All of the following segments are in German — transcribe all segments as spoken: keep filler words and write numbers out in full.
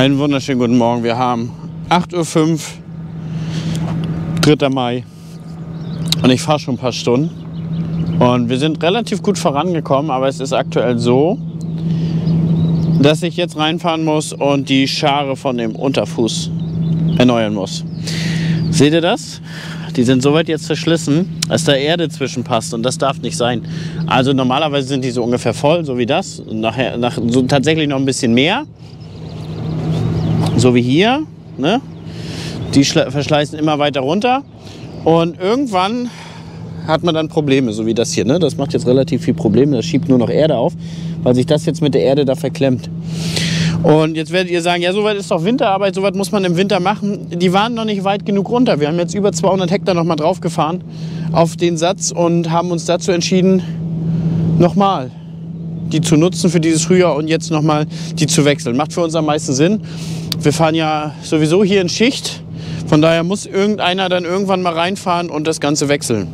Einen wunderschönen guten Morgen. Wir haben acht Uhr fünf, dritter Mai, und ich fahre schon ein paar Stunden. Und wir sind relativ gut vorangekommen, aber es ist aktuell so, dass ich jetzt reinfahren muss und die Schare von dem Unterfuß erneuern muss. Seht ihr das? Die sind soweit jetzt verschlissen, dass da Erde zwischenpasst, und das darf nicht sein. Also normalerweise sind die so ungefähr voll, so wie das. Und nachher, nach, so tatsächlich noch ein bisschen mehr. So wie hier. Ne? Die verschleißen immer weiter runter. Und irgendwann hat man dann Probleme, so wie das hier. Ne? Das macht jetzt relativ viel Probleme. Das schiebt nur noch Erde auf, weil sich das jetzt mit der Erde da verklemmt. Und jetzt werdet ihr sagen, ja, soweit ist doch Winterarbeit, soweit muss man im Winter machen. Die waren noch nicht weit genug runter. Wir haben jetzt über zweihundert Hektar nochmal drauf gefahren auf den Satz und haben uns dazu entschieden, nochmal die zu nutzen für dieses Frühjahr und jetzt nochmal die zu wechseln. Macht für uns am meisten Sinn. Wir fahren ja sowieso hier in Schicht. Von daher muss irgendeiner dann irgendwann mal reinfahren und das Ganze wechseln.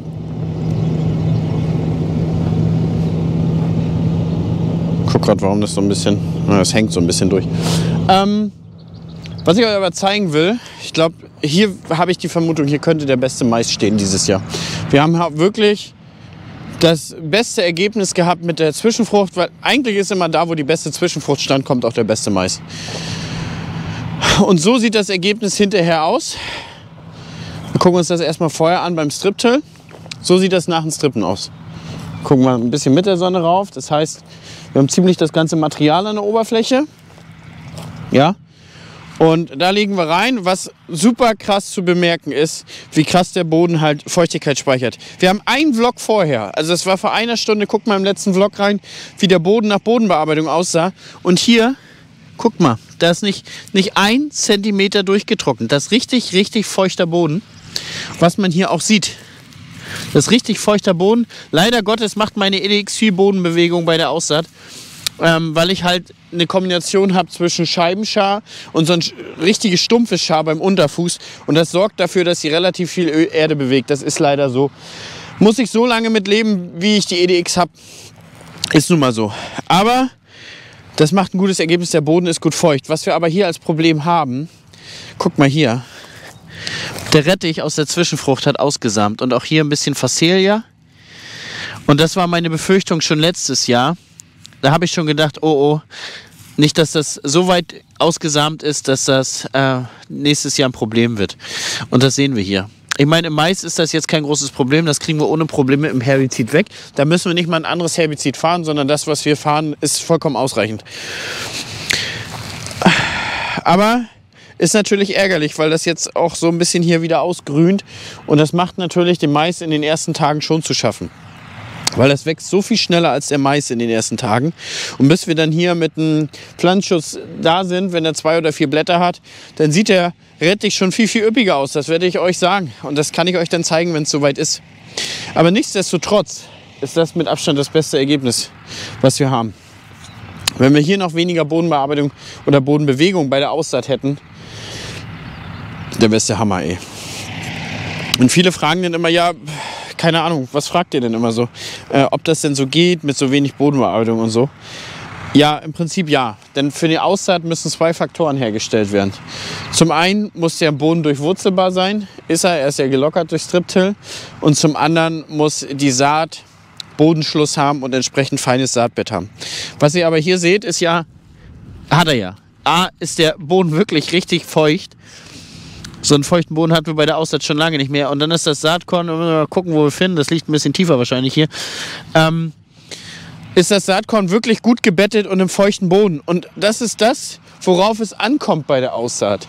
Gott, warum das so ein bisschen, das hängt so ein bisschen durch. Ähm, was ich euch aber zeigen will, ich glaube, hier habe ich die Vermutung, hier könnte der beste Mais stehen dieses Jahr. Wir haben wirklich das beste Ergebnis gehabt mit der Zwischenfrucht, weil eigentlich ist immer da, wo die beste Zwischenfrucht stand, kommt auch der beste Mais. Und so sieht das Ergebnis hinterher aus. Wir gucken uns das erstmal vorher an beim Strip-Till. So sieht das nach dem Strippen aus. Gucken wir ein bisschen mit der Sonne rauf, das heißt, wir haben ziemlich das ganze Material an der Oberfläche, ja, und da legen wir rein. Was super krass zu bemerken ist, wie krass der Boden halt Feuchtigkeit speichert. Wir haben einen Vlog vorher, also das war vor einer Stunde, guckt mal im letzten Vlog rein, wie der Boden nach Bodenbearbeitung aussah, und hier, guck mal, da ist nicht, nicht ein Zentimeter durchgetrocknet, das ist richtig, richtig feuchter Boden, was man hier auch sieht. Das ist richtig feuchter Boden. Leider Gottes macht meine E D X viel Bodenbewegung bei der Aussaat, ähm, weil ich halt eine Kombination habe zwischen Scheibenschar und so ein richtiges stumpfes Schar beim Unterfuß. Und das sorgt dafür, dass sie relativ viel Erde bewegt. Das ist leider so. Muss ich so lange mit leben, wie ich die E D X habe. Ist nun mal so. Aber das macht ein gutes Ergebnis. Der Boden ist gut feucht. Was wir aber hier als Problem haben, guck mal hier. Der Rettich aus der Zwischenfrucht hat ausgesamt, und auch hier ein bisschen Phacelia. Und das war meine Befürchtung schon letztes Jahr. Da habe ich schon gedacht, oh oh, nicht, dass das so weit ausgesamt ist, dass das äh, nächstes Jahr ein Problem wird. Und das sehen wir hier. Ich meine, im Mais ist das jetzt kein großes Problem. Das kriegen wir ohne Probleme im Herbizid weg. Da müssen wir nicht mal ein anderes Herbizid fahren, sondern das, was wir fahren, ist vollkommen ausreichend. Aber ist natürlich ärgerlich, weil das jetzt auch so ein bisschen hier wieder ausgrünt. Und das macht natürlich den Mais in den ersten Tagen schon zu schaffen. Weil das wächst so viel schneller als der Mais in den ersten Tagen. Und bis wir dann hier mit einem Pflanzenschutz da sind, wenn er zwei oder vier Blätter hat, dann sieht der Rettich schon viel, viel üppiger aus. Das werde ich euch sagen. Und das kann ich euch dann zeigen, wenn es soweit ist. Aber nichtsdestotrotz ist das mit Abstand das beste Ergebnis, was wir haben. Wenn wir hier noch weniger Bodenbearbeitung oder Bodenbewegung bei der Aussaat hätten, der beste Hammer, ey. Und viele fragen dann immer, ja, keine Ahnung, was fragt ihr denn immer so? Äh, ob das denn so geht mit so wenig Bodenbearbeitung und so? Ja, im Prinzip ja. Denn für die Aussaat müssen zwei Faktoren hergestellt werden. Zum einen muss der Boden durchwurzelbar sein. Ist er, er ist ja gelockert durch Strip-Till. Und zum anderen muss die Saat Bodenschluss haben und entsprechend feines Saatbett haben. Was ihr aber hier seht, ist ja, hat er ja. A, ist der Boden wirklich richtig feucht. So einen feuchten Boden hatten wir bei der Aussaat schon lange nicht mehr. Und dann ist das Saatkorn, mal gucken, wo wir finden, das liegt ein bisschen tiefer wahrscheinlich hier, ähm, ist das Saatkorn wirklich gut gebettet und im feuchten Boden. Und das ist das, worauf es ankommt bei der Aussaat.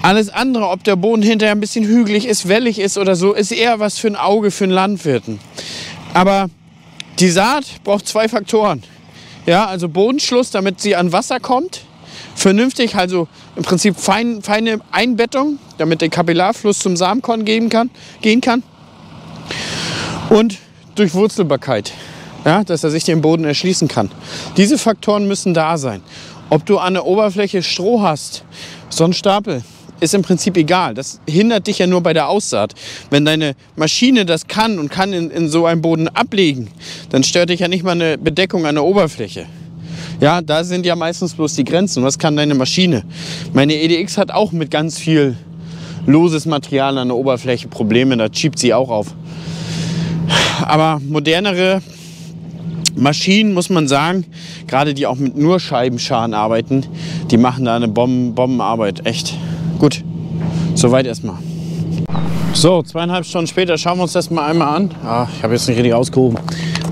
Alles andere, ob der Boden hinterher ein bisschen hügelig ist, wellig ist oder so, ist eher was für ein Auge, für einen Landwirten. Aber die Saat braucht zwei Faktoren. Ja, also Bodenschluss, damit sie an Wasser kommt. Vernünftig, also im Prinzip fein, feine Einbettung, damit der Kapillarfluss zum Samenkorn gehen kann, gehen kann. Und Durchwurzelbarkeit, ja, dass er sich den Boden erschließen kann. Diese Faktoren müssen da sein. Ob du an der Oberfläche Stroh hast, so ein Stapel, ist im Prinzip egal. Das hindert dich ja nur bei der Aussaat. Wenn deine Maschine das kann und kann in, in so einem Boden ablegen, dann stört dich ja nicht mal eine Bedeckung an der Oberfläche. Ja, da sind ja meistens bloß die Grenzen. Was kann deine Maschine? Meine E D X hat auch mit ganz viel loses Material an der Oberfläche Probleme. Da schiebt sie auch auf. Aber modernere Maschinen, muss man sagen, gerade die auch mit nur Scheibenscharen arbeiten, die machen da eine Bomben Bombenarbeit. Echt gut. Soweit erstmal. So, zweieinhalb Stunden später schauen wir uns das mal einmal an. Ah, ich habe jetzt nicht richtig ausgehoben.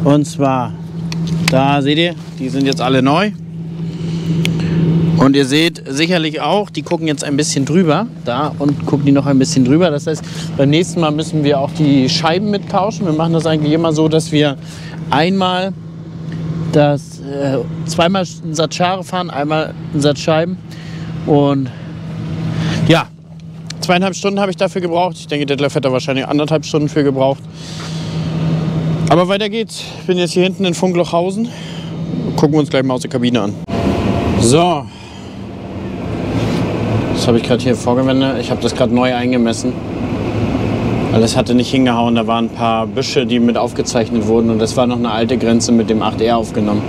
Und zwar, da seht ihr, die sind jetzt alle neu. Und ihr seht sicherlich auch, die gucken jetzt ein bisschen drüber. Da und gucken die noch ein bisschen drüber. Das heißt, beim nächsten Mal müssen wir auch die Scheiben mittauschen. Wir machen das eigentlich immer so, dass wir einmal das, äh, zweimal einen Satz Schare fahren, einmal einen Satz Scheiben. Und ja, zweieinhalb Stunden habe ich dafür gebraucht. Ich denke, Detlef hat da wahrscheinlich anderthalb Stunden für gebraucht. Aber weiter geht's. Ich bin jetzt hier hinten in Funklochhausen. Gucken wir uns gleich mal aus der Kabine an. So. Das habe ich gerade hier vorgewendet. Ich habe das gerade neu eingemessen. Weil es hatte nicht hingehauen. Da waren ein paar Büsche, die mit aufgezeichnet wurden. Und das war noch eine alte Grenze mit dem acht R aufgenommen.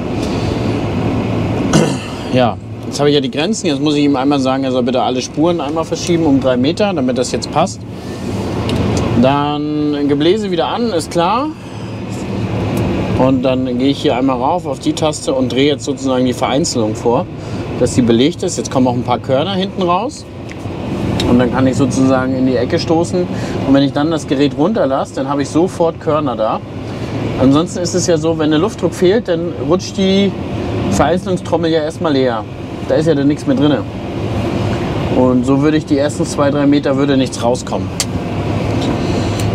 Ja. Jetzt habe ich ja die Grenzen, jetzt muss ich ihm einmal sagen, er soll bitte alle Spuren einmal verschieben um drei Meter, damit das jetzt passt. Dann Gebläse wieder an, ist klar. Und dann gehe ich hier einmal rauf auf die Taste und drehe jetzt sozusagen die Vereinzelung vor, dass sie belegt ist. Jetzt kommen auch ein paar Körner hinten raus. Und dann kann ich sozusagen in die Ecke stoßen. Und wenn ich dann das Gerät runterlasse, dann habe ich sofort Körner da. Ansonsten ist es ja so, wenn der Luftdruck fehlt, dann rutscht die Vereinzelungstrommel ja erstmal leer. Da ist ja dann nichts mehr drin. Und so würde ich die ersten zwei, drei Meter würde nichts rauskommen.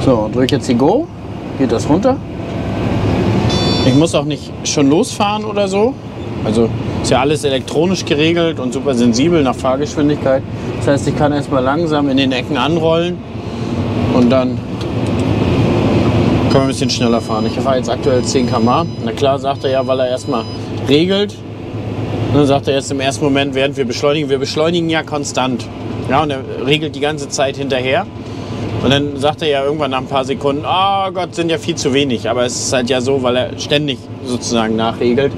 So, drücke jetzt die Go, geht das runter. Ich muss auch nicht schon losfahren oder so. Also ist ja alles elektronisch geregelt und super sensibel nach Fahrgeschwindigkeit. Das heißt, ich kann erstmal langsam in den Ecken anrollen und dann können wir ein bisschen schneller fahren. Ich fahre jetzt aktuell zehn Kilometer pro Stunde. Na klar, sagt er ja, weil er erstmal regelt. Dann sagt er jetzt im ersten Moment, während wir beschleunigen, wir beschleunigen ja konstant. Ja, und er regelt die ganze Zeit hinterher. Und dann sagt er ja irgendwann nach ein paar Sekunden, oh Gott, sind ja viel zu wenig. Aber es ist halt ja so, weil er ständig sozusagen nachregelt.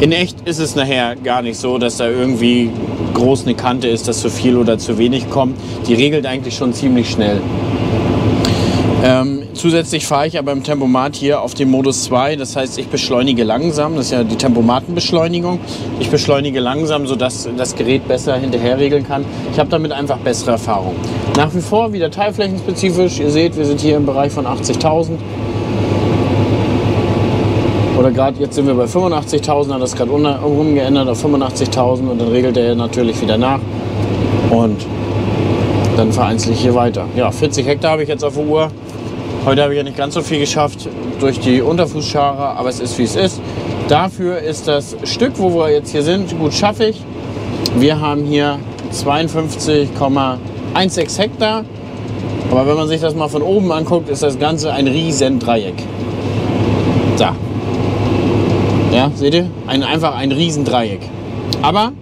In echt ist es nachher gar nicht so, dass da irgendwie groß eine Kante ist, dass zu viel oder zu wenig kommt. Die regelt eigentlich schon ziemlich schnell. Ähm, zusätzlich fahre ich aber im Tempomat hier auf den Modus zwei, das heißt, ich beschleunige langsam, das ist ja die Tempomatenbeschleunigung. Ich beschleunige langsam, sodass das Gerät besser hinterher regeln kann. Ich habe damit einfach bessere Erfahrung. Nach wie vor wieder teilflächenspezifisch, ihr seht, wir sind hier im Bereich von achtzigtausend. Oder gerade jetzt sind wir bei fünfundachtzigtausend, hat das gerade umgeändert auf fünfundachtzigtausend und dann regelt er natürlich wieder nach. Und dann vereinzel ich hier weiter. Ja, vierzig Hektar habe ich jetzt auf der Uhr. Heute habe ich ja nicht ganz so viel geschafft durch die Unterfußschare, aber es ist wie es ist. Dafür ist das Stück, wo wir jetzt hier sind, gut schaffig. Wir haben hier zweiundfünfzig Komma sechzehn Hektar. Aber wenn man sich das mal von oben anguckt, ist das Ganze ein riesen Dreieck. Da. Ja, seht ihr? Ein, einfach ein riesen Dreieck. Aber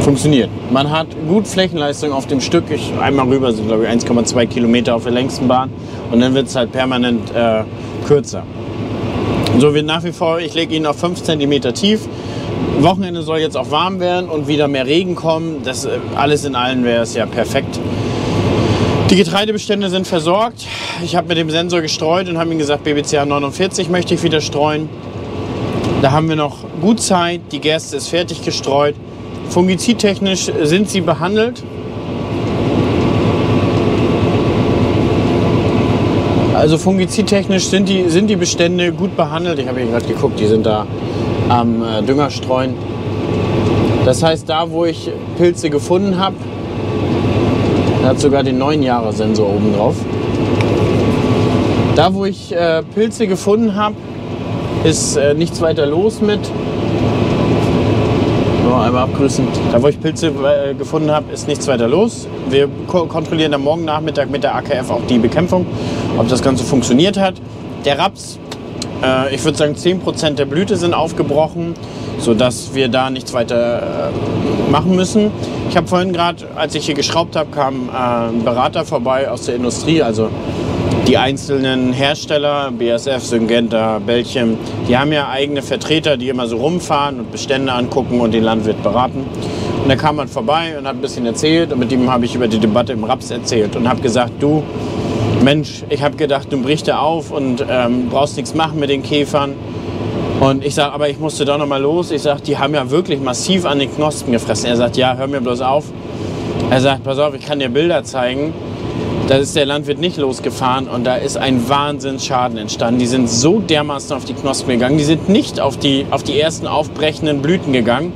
funktioniert. Man hat gut Flächenleistung auf dem Stück. Ich, einmal rüber sind, glaube ich, eins Komma zwei Kilometer auf der längsten Bahn. Und dann wird es halt permanent äh, kürzer. So wird nach wie vor, ich lege ihn auf fünf Zentimeter tief. Wochenende soll jetzt auch warm werden und wieder mehr Regen kommen. Das alles in allem wäre es ja perfekt. Die Getreidebestände sind versorgt. Ich habe mit dem Sensor gestreut und habe ihm gesagt, B B C H neunundvierzig möchte ich wieder streuen. Da haben wir noch gut Zeit. Die Gerste ist fertig gestreut. Fungizidtechnisch sind sie behandelt. Also fungizidtechnisch sind die, sind die Bestände gut behandelt. Ich habe hier gerade geguckt, die sind da am äh, Düngerstreuen. Das heißt, da wo ich Pilze gefunden habe, da hat sogar den neun Jahre Sensor oben drauf. Da wo ich äh, Pilze gefunden habe, ist äh, nichts weiter los mit. Einmal abgrüßen. Da, wo ich Pilze äh, gefunden habe, ist nichts weiter los. Wir ko kontrollieren dann morgen Nachmittag mit der A K F auch die Bekämpfung, ob das Ganze funktioniert hat. Der Raps, äh, ich würde sagen, zehn Prozent der Blüte sind aufgebrochen, sodass wir da nichts weiter äh, machen müssen. Ich habe vorhin gerade, als ich hier geschraubt habe, kam äh, ein Berater vorbei aus der Industrie, also Die einzelnen Hersteller, B S F, Syngenta, Belchem, die haben ja eigene Vertreter, die immer so rumfahren und Bestände angucken und den Landwirt beraten. Und da kam man vorbei und hat ein bisschen erzählt und mit ihm habe ich über die Debatte im Raps erzählt und habe gesagt, du Mensch, ich habe gedacht, du brichst da auf und ähm, brauchst nichts machen mit den Käfern. Und ich sage, aber ich musste doch noch mal los. Ich sage, die haben ja wirklich massiv an den Knospen gefressen. Er sagt, ja, hör mir bloß auf. Er sagt, pass auf, ich kann dir Bilder zeigen. Da ist der Landwirt nicht losgefahren und da ist ein Wahnsinnsschaden entstanden. Die sind so dermaßen auf die Knospen gegangen. Die sind nicht auf die, auf die ersten aufbrechenden Blüten gegangen.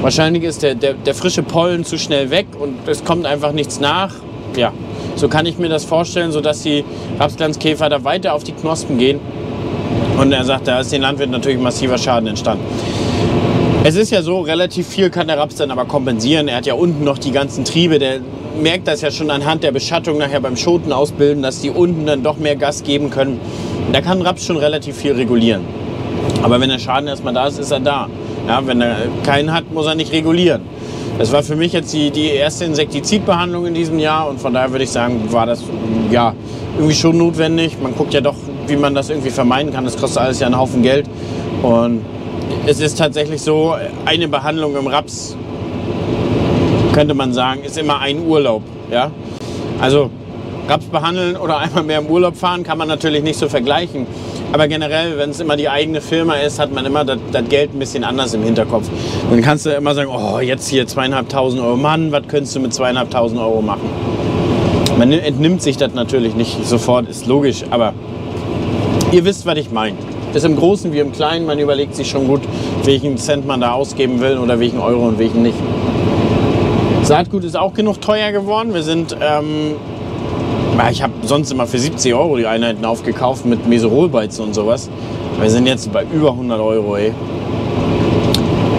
Wahrscheinlich ist der, der, der frische Pollen zu schnell weg und es kommt einfach nichts nach. Ja, so kann ich mir das vorstellen, sodass die Rapsglanzkäfer da weiter auf die Knospen gehen. Und er sagt, da ist den Landwirt natürlich massiver Schaden entstanden. Es ist ja so, relativ viel kann der Raps dann aber kompensieren. Er hat ja unten noch die ganzen Triebe. Der merkt das ja schon anhand der Beschattung nachher beim Schoten ausbilden, dass die unten dann doch mehr Gas geben können. Da kann Raps schon relativ viel regulieren. Aber wenn der Schaden erstmal da ist, ist er da. Ja, wenn er keinen hat, muss er nicht regulieren. Das war für mich jetzt die, die erste Insektizidbehandlung in diesem Jahr und von daher würde ich sagen, war das ja irgendwie schon notwendig. Man guckt ja doch, wie man das irgendwie vermeiden kann. Das kostet alles ja einen Haufen Geld. Und es ist tatsächlich so, eine Behandlung im Raps, könnte man sagen, ist immer ein Urlaub. Ja? Also Raps behandeln oder einmal mehr im Urlaub fahren, kann man natürlich nicht so vergleichen. Aber generell, wenn es immer die eigene Firma ist, hat man immer das Geld ein bisschen anders im Hinterkopf. Dann kannst du immer sagen, oh, jetzt hier zweieinhalbtausend Euro, Mann, was könntest du mit zweieinhalbtausend Euro machen? Man entnimmt sich das natürlich nicht sofort, ist logisch, aber ihr wisst, was ich meine. Das ist im Großen wie im Kleinen, man überlegt sich schon gut, welchen Cent man da ausgeben will oder welchen Euro und welchen nicht. Saatgut ist auch genug teuer geworden. Wir sind... Ähm, Ich habe sonst immer für siebzig Euro die Einheiten aufgekauft mit Mesorolbeizen und sowas. Wir sind jetzt bei über hundert Euro, ey.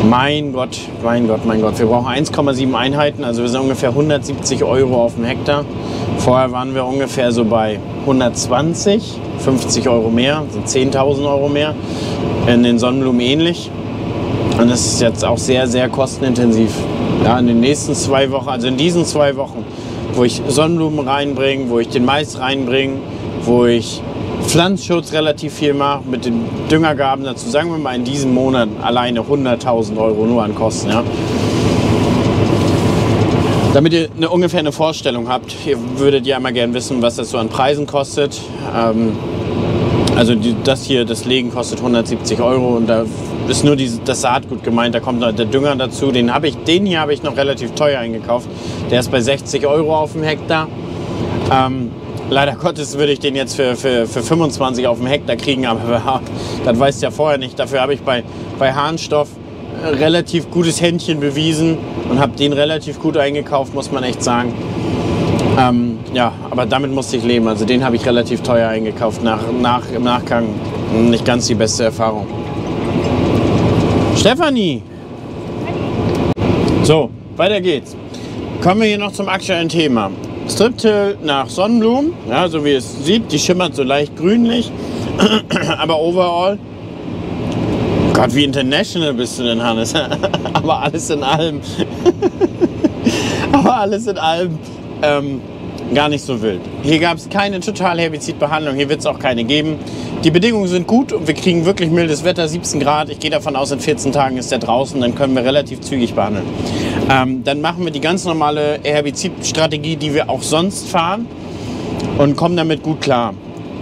Mein Gott, mein Gott, mein Gott. Wir brauchen eins Komma sieben Einheiten, also wir sind ungefähr hundertsiebzig Euro auf dem Hektar. Vorher waren wir ungefähr so bei hundertzwanzig, fünfzig Euro mehr, sind zehntausend Euro mehr. In den Sonnenblumen ähnlich. Und das ist jetzt auch sehr, sehr kostenintensiv. Ja, in den nächsten zwei Wochen, also in diesen zwei Wochen, wo ich Sonnenblumen reinbringe, wo ich den Mais reinbringe, wo ich Pflanzschutz relativ viel mache, mit den Düngergaben dazu, sagen wir mal in diesem Monat alleine hunderttausend Euro nur an Kosten. Ja. Damit ihr eine, ungefähr eine Vorstellung habt, ihr würdet ja immer gerne wissen, was das so an Preisen kostet. Ähm, also die, das hier, das Legen kostet hundertsiebzig Euro und da ist nur die, das Saatgut gemeint, da kommt noch der Dünger dazu. Den, hab ich, den hier habe ich noch relativ teuer eingekauft. Der ist bei sechzig Euro auf dem Hektar. Ähm, leider Gottes würde ich den jetzt für, für, für fünfundzwanzig auf dem Hektar kriegen, aber das weiß ja vorher nicht. Dafür habe ich bei, bei Harnstoff ein relativ gutes Händchen bewiesen und habe den relativ gut eingekauft, muss man echt sagen. Ähm, ja, aber damit musste ich leben. Also den habe ich relativ teuer eingekauft. Nach, nach, im Nachgang nicht ganz die beste Erfahrung. Stefanie! So, weiter geht's. Kommen wir hier noch zum aktuellen Thema. Strip-Till nach Sonnenblumen, ja, so wie es sieht, die schimmert so leicht grünlich, aber overall, Gott, wie international bist du denn, Hannes? aber alles in allem, aber alles in allem, ähm, gar nicht so wild. Hier gab es keine total Herbizidbehandlung, hier wird es auch keine geben. Die Bedingungen sind gut und wir kriegen wirklich mildes Wetter, siebzehn Grad. Ich gehe davon aus, in vierzehn Tagen ist der draußen, dann können wir relativ zügig behandeln. Ähm, dann machen wir die ganz normale Herbizidstrategie, die wir auch sonst fahren und kommen damit gut klar.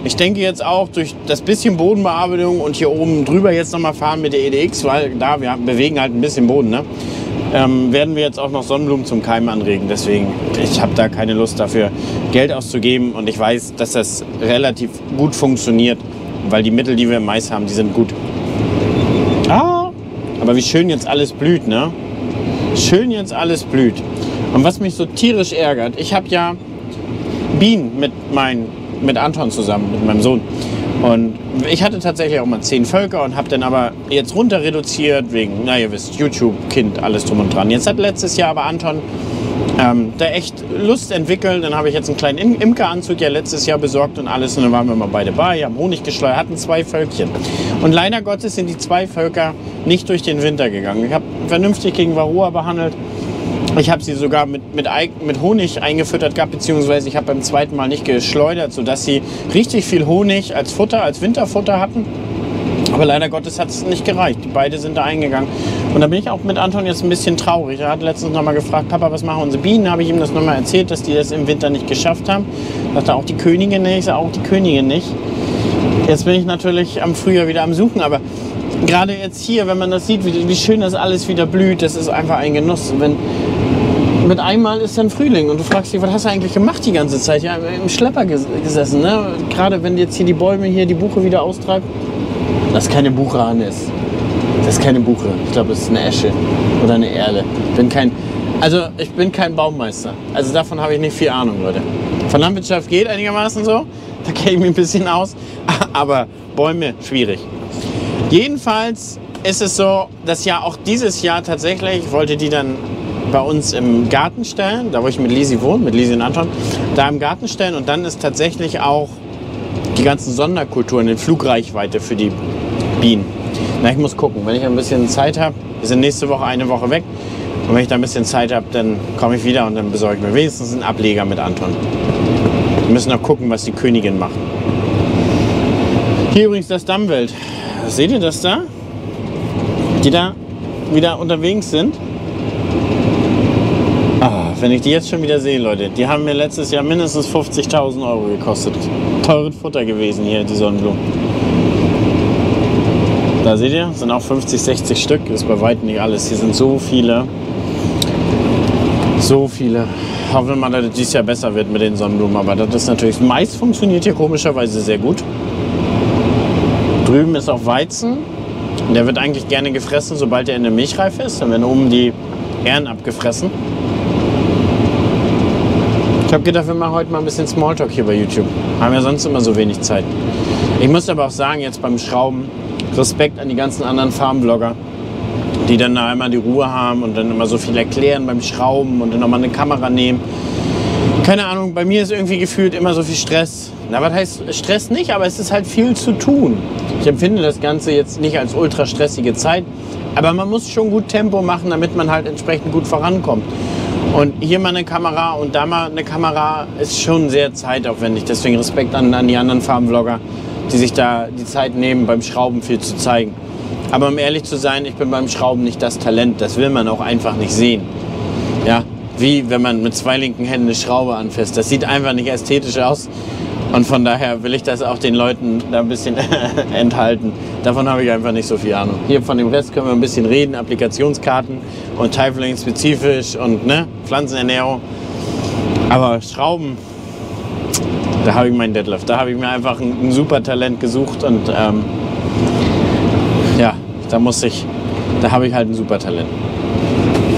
Ich denke jetzt auch durch das bisschen Bodenbearbeitung und hier oben drüber jetzt nochmal fahren mit der E D X, weil da wir bewegen halt ein bisschen Boden, ne? Ähm, werden wir jetzt auch noch Sonnenblumen zum Keimen anregen. Deswegen, ich habe da keine Lust dafür, Geld auszugeben. Und ich weiß, dass das relativ gut funktioniert, weil die Mittel, die wir im Mais haben, die sind gut. Ah, aber wie schön jetzt alles blüht, ne? Schön jetzt alles blüht. Und was mich so tierisch ärgert, ich habe ja Bienen mit, mein, mit Anton zusammen, mit meinem Sohn. Und ich hatte tatsächlich auch mal zehn Völker und habe dann aber jetzt runter reduziert wegen, na ihr wisst, YouTube, Kind, alles drum und dran. Jetzt hat letztes Jahr aber Anton ähm, da echt Lust entwickelt. Dann habe ich jetzt einen kleinen Imkeranzug ja letztes Jahr besorgt und alles. Und dann waren wir mal beide bei, haben Honig geschleudert, hatten zwei Völkchen. Und leider Gottes sind die zwei Völker nicht durch den Winter gegangen. Ich habe vernünftig gegen Varroa behandelt. Ich habe sie sogar mit, mit, mit Honig eingefüttert gehabt, beziehungsweise ich habe beim zweiten Mal nicht geschleudert, sodass sie richtig viel Honig als Futter, als Winterfutter hatten. Aber leider Gottes hat es nicht gereicht. Die beiden sind da eingegangen. Und da bin ich auch mit Anton jetzt ein bisschen traurig. Er hat letztens nochmal gefragt, Papa, was machen unsere Bienen? Da habe ich ihm das nochmal erzählt, dass die das im Winter nicht geschafft haben. Da dachte auch die Königin nicht, ich sage, auch die Königin nicht. Jetzt bin ich natürlich am Frühjahr wieder am Suchen, aber gerade jetzt hier, wenn man das sieht, wie, wie schön das alles wieder blüht, das ist einfach ein Genuss. Wenn, mit einmal ist dann Frühling und du fragst dich, was hast du eigentlich gemacht die ganze Zeit? Ja, im Schlepper ges gesessen, ne? Gerade wenn jetzt hier die Bäume hier die Buche wieder austreiben. Das ist keine Buchrane ist. Das ist keine Buche. Ich glaube, es ist eine Esche oder eine Erle. Ich bin kein, also ich bin kein Baumeister. Also davon habe ich nicht viel Ahnung, Leute. Von Landwirtschaft geht einigermaßen so. Da kenne ich mich ein bisschen aus. Aber Bäume, schwierig. Jedenfalls ist es so, dass ja auch dieses Jahr tatsächlich, ich wollte die dann bei uns im Garten stellen, da wo ich mit Lisi wohne, mit Lisi und Anton, da im Garten stellen und dann ist tatsächlich auch die ganzen Sonderkulturen in Flugreichweite für die Bienen. Na, ich muss gucken, wenn ich ein bisschen Zeit habe, wir sind nächste Woche eine Woche weg und wenn ich da ein bisschen Zeit habe, dann komme ich wieder und dann besorge ich mir wenigstens einen Ableger mit Anton. Wir müssen noch gucken, was die Königin macht. Hier übrigens das Damwild. Seht ihr das da? Die da wieder unterwegs sind. Ah, wenn ich die jetzt schon wieder sehe, Leute, die haben mir letztes Jahr mindestens fünfzigtausend Euro gekostet. Teures Futter gewesen hier, die Sonnenblumen. Da seht ihr, sind auch fünfzig, sechzig Stück. Ist bei weitem nicht alles. Hier sind so viele. So viele. Hoffen wir mal, dass es dieses Jahr besser wird mit den Sonnenblumen. Aber das ist natürlich. Mais funktioniert hier komischerweise sehr gut. Drüben ist auch Weizen. Der wird eigentlich gerne gefressen, sobald er in der Milchreif ist. Dann werden oben die Ähren abgefressen. Ich habe gedacht, wir machen heute mal ein bisschen Smalltalk hier bei YouTube. Haben ja sonst immer so wenig Zeit. Ich muss aber auch sagen, jetzt beim Schrauben, Respekt an die ganzen anderen Farmblogger, die dann da einmal die Ruhe haben und dann immer so viel erklären beim Schrauben und dann nochmal eine Kamera nehmen. Keine Ahnung, bei mir ist irgendwie gefühlt immer so viel Stress. Na, was heißt Stress nicht, aber es ist halt viel zu tun. Ich empfinde das Ganze jetzt nicht als ultra stressige Zeit, aber man muss schon gut Tempo machen, damit man halt entsprechend gut vorankommt. Und hier mal eine Kamera und da mal eine Kamera ist schon sehr zeitaufwendig. Deswegen Respekt an, an die anderen Farmvlogger, die sich da die Zeit nehmen, beim Schrauben viel zu zeigen. Aber um ehrlich zu sein, ich bin beim Schrauben nicht das Talent. Das will man auch einfach nicht sehen. Ja, wie wenn man mit zwei linken Händen eine Schraube anfasst. Das sieht einfach nicht ästhetisch aus. Und von daher will ich das auch den Leuten da ein bisschen enthalten. Davon habe ich einfach nicht so viel Ahnung. Hier von dem Rest können wir ein bisschen reden. Applikationskarten und teilflächenspezifisch und ne, Pflanzenernährung. Aber Schrauben, da habe ich meinen Deadlift. Da habe ich mir einfach ein, ein super Talent gesucht. Und ähm, ja, da muss ich, da habe ich halt ein super Talent.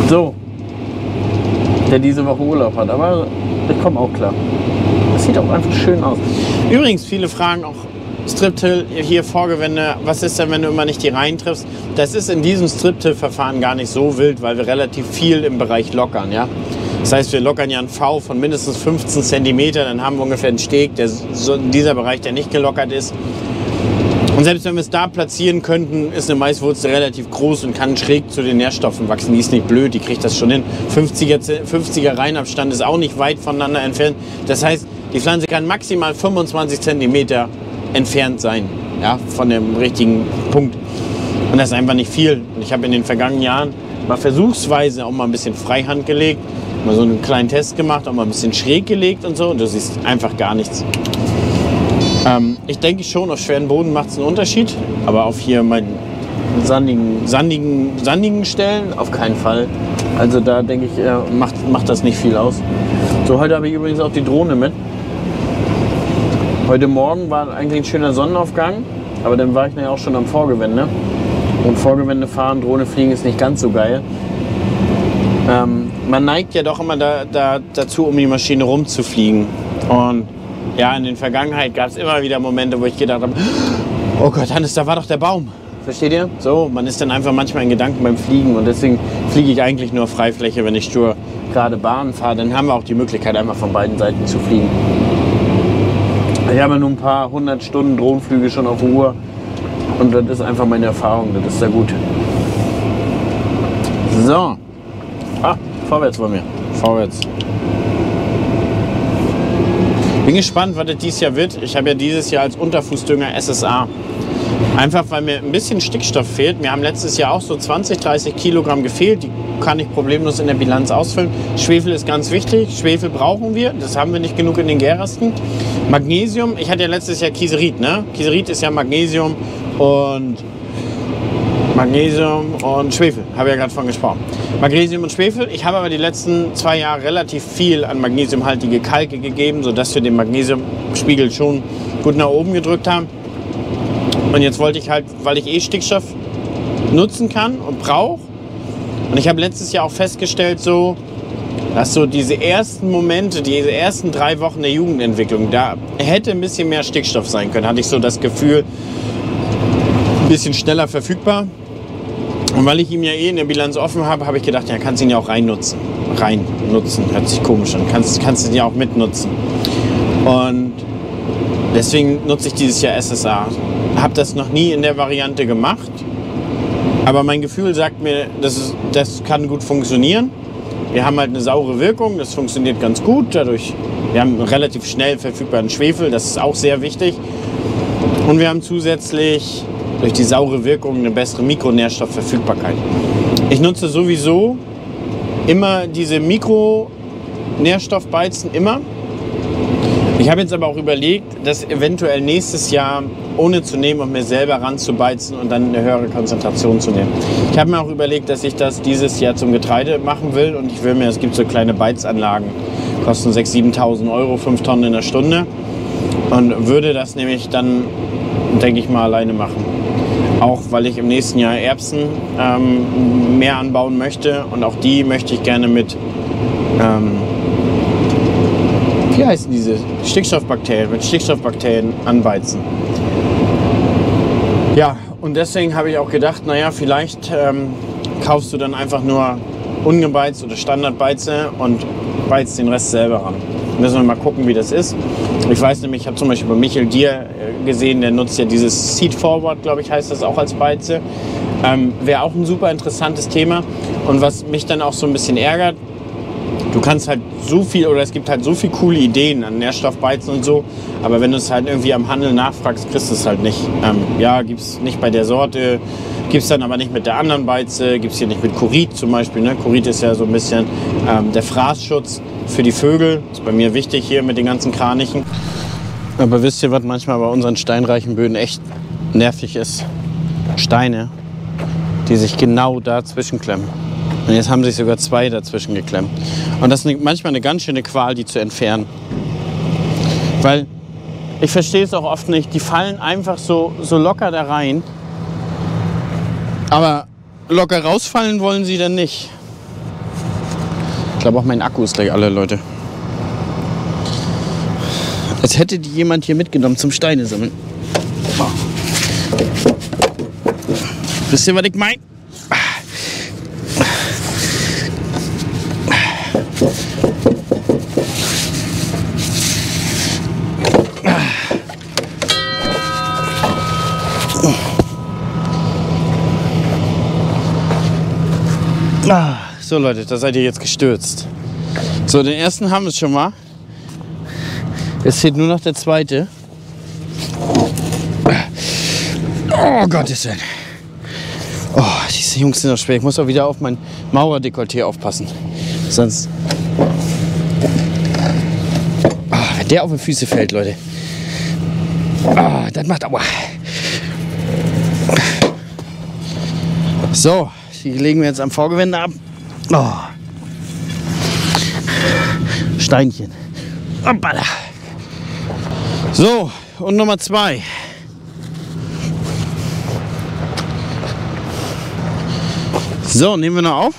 So, der diese Woche Urlaub hat, aber ich komme auch klar. Das sieht auch einfach schön aus. Übrigens, viele fragen auch Strip-Till hier Vorgewände, was ist denn, wenn du immer nicht die Reihen triffst? Das ist in diesem Strip-Till-Verfahren gar nicht so wild, weil wir relativ viel im Bereich lockern. Ja? Das heißt, wir lockern ja einen V von mindestens fünfzehn Zentimeter, dann haben wir ungefähr einen Steg, der so in dieser Bereich, der nicht gelockert ist. Und selbst wenn wir es da platzieren könnten, ist eine Maiswurzel relativ groß und kann schräg zu den Nährstoffen wachsen. Die ist nicht blöd, die kriegt das schon hin. fünfziger, fünfziger Reihenabstand ist auch nicht weit voneinander entfernt. Das heißt, die Pflanze kann maximal fünfundzwanzig Zentimeter entfernt sein, ja, von dem richtigen Punkt. Und das ist einfach nicht viel. Und ich habe in den vergangenen Jahren mal versuchsweise auch mal ein bisschen Freihand gelegt, mal so einen kleinen Test gemacht, auch mal ein bisschen schräg gelegt und so. Und du siehst einfach gar nichts. Ähm, ich denke schon, auf schweren Boden macht es einen Unterschied. Aber auf hier meinen sandigen, sandigen, sandigen Stellen auf keinen Fall. Also da denke ich, äh, macht, macht das nicht viel aus. So, heute habe ich übrigens auch die Drohne mit. Heute Morgen war eigentlich ein schöner Sonnenaufgang, aber dann war ich nachher auch schon am Vorgewende. Und Vorgewende fahren, Drohne fliegen ist nicht ganz so geil. Ähm, man neigt ja doch immer da, da, dazu, um die Maschine rumzufliegen. Und ja, in der Vergangenheit gab es immer wieder Momente, wo ich gedacht habe, oh Gott, Hannes, da war doch der Baum. Versteht ihr? So, man ist dann einfach manchmal in Gedanken beim Fliegen und deswegen fliege ich eigentlich nur auf Freifläche, wenn ich stur gerade Bahn fahre. Dann haben wir auch die Möglichkeit, einfach von beiden Seiten zu fliegen. Ich habe nur ein paar hundert Stunden Drohnenflüge schon auf Uhr und das ist einfach meine Erfahrung, das ist sehr gut. So, ah, Vorwärts bei mir. Vorwärts. Bin gespannt, was das dieses Jahr wird. Ich habe ja dieses Jahr als Unterfußdünger S S A. Einfach, weil mir ein bisschen Stickstoff fehlt. Mir haben letztes Jahr auch so zwanzig, dreißig Kilogramm gefehlt. Die kann ich problemlos in der Bilanz ausfüllen. Schwefel ist ganz wichtig. Schwefel brauchen wir. Das haben wir nicht genug in den Gärresten. Magnesium. Ich hatte ja letztes Jahr Kieserit, ne? Kieserit ist ja Magnesium und... Magnesium und Schwefel, habe ich ja gerade von gesprochen. Magnesium und Schwefel. Ich habe aber die letzten zwei Jahre relativ viel an magnesiumhaltige Kalke gegeben, sodass wir den Magnesiumspiegel schon gut nach oben gedrückt haben. Und jetzt wollte ich halt, weil ich eh Stickstoff nutzen kann und brauche. Und ich habe letztes Jahr auch festgestellt, so, dass so diese ersten Momente, diese ersten drei Wochen der Jugendentwicklung, da hätte ein bisschen mehr Stickstoff sein können, hatte ich so das Gefühl, ein bisschen schneller verfügbar. Und weil ich ihm ja eh in der Bilanz offen habe, habe ich gedacht, ja, kannst du ihn ja auch rein nutzen. Rein nutzen, hört sich komisch an. Kannst, kannst du ihn ja auch mitnutzen. Und deswegen nutze ich dieses Jahr S S A. Habe das noch nie in der Variante gemacht. Aber mein Gefühl sagt mir, das, ist, das kann gut funktionieren. Wir haben halt eine saure Wirkung, das funktioniert ganz gut. Dadurch, wir haben relativ schnell verfügbaren Schwefel, das ist auch sehr wichtig. Und wir haben zusätzlich durch die saure Wirkung eine bessere Mikronährstoffverfügbarkeit. Ich nutze sowieso immer diese Mikronährstoffbeizen, immer. Ich habe jetzt aber auch überlegt, das eventuell nächstes Jahr ohne zu nehmen und mir selber ranzubeizen und dann eine höhere Konzentration zu nehmen. Ich habe mir auch überlegt, dass ich das dieses Jahr zum Getreide machen will und ich will mir, es gibt so kleine Beizanlagen, kosten sechstausend, siebentausend Euro, fünf Tonnen in der Stunde und würde das nämlich dann, denke ich mal, alleine machen. Auch weil ich im nächsten Jahr Erbsen ähm, mehr anbauen möchte und auch die möchte ich gerne mit, ähm, wie heißen diese? Stickstoffbakterien, mit Stickstoffbakterien anbeizen. Ja, und deswegen habe ich auch gedacht, naja, vielleicht ähm, kaufst du dann einfach nur ungebeizt oder Standardbeize und beizt den Rest selber ran. Müssen wir mal gucken, wie das ist. Ich weiß nämlich, ich habe zum Beispiel bei Michael Dier gesehen, der nutzt ja dieses Seed Forward, glaube ich, heißt das auch als Beize. Ähm, Wäre auch ein super interessantes Thema. Und was mich dann auch so ein bisschen ärgert, du kannst halt so viel, oder es gibt halt so viele coole Ideen an Nährstoffbeizen und so, aber wenn du es halt irgendwie am Handel nachfragst, kriegst du es halt nicht. Ähm, ja, gibt es nicht bei der Sorte, gibt es dann aber nicht mit der anderen Beize, gibt es hier nicht mit Kurit zum Beispiel. Ne? Kurit ist ja so ein bisschen ähm, der Fraßschutz für die Vögel, ist bei mir wichtig hier mit den ganzen Kranichen. Aber wisst ihr, was manchmal bei unseren steinreichen Böden echt nervig ist? Steine, die sich genau dazwischen klemmen. Und jetzt haben sich sogar zwei dazwischen geklemmt. Und das ist manchmal eine ganz schöne Qual, die zu entfernen. Weil ich verstehe es auch oft nicht, die fallen einfach so, so locker da rein. Aber locker rausfallen wollen sie dann nicht. Ich glaube auch mein Akku ist gleich alle, Leute. Als hätte die jemand hier mitgenommen zum Steine sammeln. Oh. Wisst ihr, was ich meine? Ah, so Leute, da seid ihr jetzt gestürzt. So, den ersten haben wir schon mal. Jetzt fehlt nur noch der zweite. Oh Gottes Willen. Oh, diese Jungs sind noch schwer. Ich muss auch wieder auf mein Mauerdekolleté aufpassen. Sonst... Oh, wenn der auf die Füße fällt, Leute. Oh, das macht Aua. So. Die legen wir jetzt am Vorgewende ab. Oh. Steinchen. Hoppala. So, und Nummer zwei. So, nehmen wir noch auf.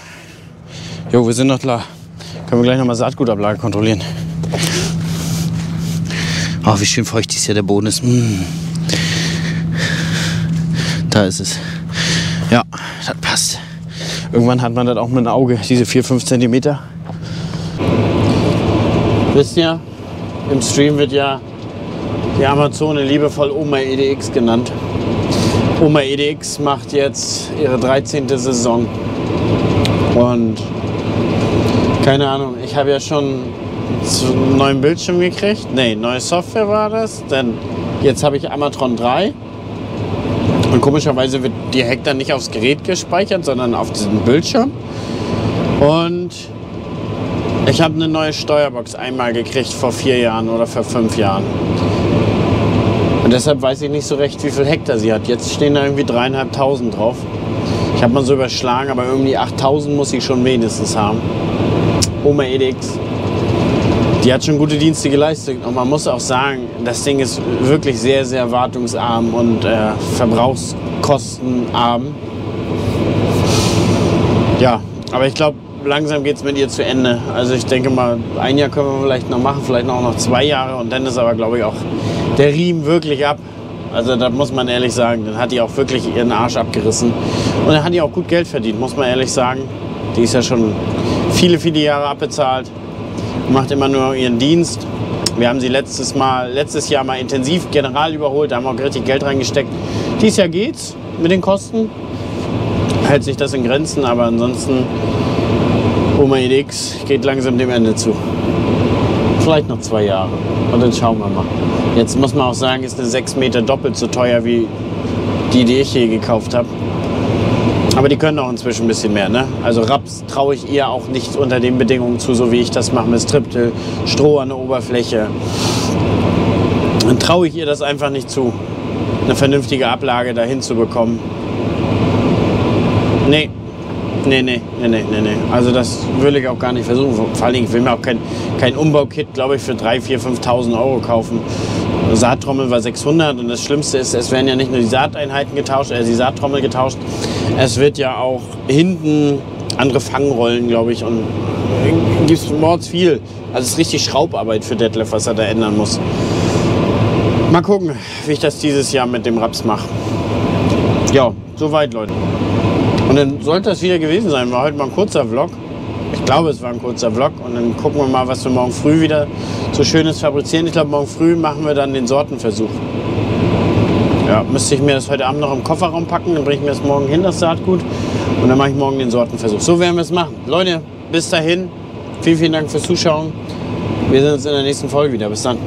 Jo, wir sind noch klar. Können wir gleich nochmal Saatgutablage kontrollieren. Oh, wie schön feucht ist hier der Boden ist. Hm. Da ist es. Ja, das passt. Irgendwann hat man das auch mit dem Auge, diese vier, fünf Zentimeter. Wisst ihr, im Stream wird ja die Amazone liebevoll Oma E D X genannt. Oma E D X macht jetzt ihre dreizehnte Saison. Und Keine Ahnung, ich habe ja schon einen neuen Bildschirm gekriegt. Ne, neue Software war das. Denn jetzt habe ich Amatron drei. Und komischerweise wird die Hack dann nicht aufs Gerät gespeichert, sondern auf diesen Bildschirm. Und ich habe eine neue Steuerbox einmal gekriegt vor vier Jahren oder vor fünf Jahren. Und deshalb weiß ich nicht so recht, wie viel Hektar sie hat. Jetzt stehen da irgendwie dreitausendfünfhundert drauf. Ich habe mal so überschlagen, aber irgendwie achttausend muss ich schon wenigstens haben. Oma E D X. Die hat schon gute Dienste geleistet und man muss auch sagen, das Ding ist wirklich sehr, sehr wartungsarm und äh, verbrauchskostenarm. Ja, aber ich glaube, langsam geht es mit ihr zu Ende. Also ich denke mal, ein Jahr können wir vielleicht noch machen, vielleicht auch noch zwei Jahre und dann ist aber, glaube ich, auch der Riemen wirklich ab. Also da muss man ehrlich sagen, dann hat die auch wirklich ihren Arsch abgerissen. Und dann hat die auch gut Geld verdient, muss man ehrlich sagen. Die ist ja schon viele, viele Jahre abbezahlt, macht immer nur ihren Dienst. Wir haben sie letztes, mal, letztes Jahr mal intensiv general überholt, da haben wir auch richtig Geld reingesteckt. Dieses Jahr geht's mit den Kosten, hält sich das in Grenzen, aber ansonsten Oma E D X geht langsam dem Ende zu. Vielleicht noch zwei Jahre. Und dann schauen wir mal. Jetzt muss man auch sagen, ist eine sechs Meter doppelt so teuer wie die, die ich hier gekauft habe. Aber die können auch inzwischen ein bisschen mehr, ne? Also Raps traue ich ihr auch nicht unter den Bedingungen zu, so wie ich das mache mit Strip-Till, Stroh an der Oberfläche. Dann traue ich ihr das einfach nicht zu, eine vernünftige Ablage dahin zu bekommen. Nee. Nee, nee, nee, nee, nee. Also das will ich auch gar nicht versuchen. Vor allem, ich will mir auch kein, kein Umbau-Kit, glaube ich, für dreitausend, viertausend, fünftausend Euro kaufen. Die Saattrommel war sechshundert und das Schlimmste ist, es werden ja nicht nur die Saateinheiten getauscht, äh, die Saattrommel getauscht, es wird ja auch hinten andere Fangrollen, glaube ich, und gibt es mords viel. Also es ist richtig Schraubarbeit für Detlef, was er da ändern muss. Mal gucken, wie ich das dieses Jahr mit dem Raps mache. Ja, soweit, Leute. Und dann sollte das wieder gewesen sein. War heute mal ein kurzer Vlog. Ich glaube, es war ein kurzer Vlog. Und dann gucken wir mal, was wir morgen früh wieder so Schönes fabrizieren. Ich glaube, morgen früh machen wir dann den Sortenversuch. Ja, müsste ich mir das heute Abend noch im Kofferraum packen. Dann bringe ich mir das morgen hin, das Saatgut. Und dann mache ich morgen den Sortenversuch. So werden wir es machen. Leute, bis dahin. Vielen, vielen Dank fürs Zuschauen. Wir sehen uns in der nächsten Folge wieder. Bis dann.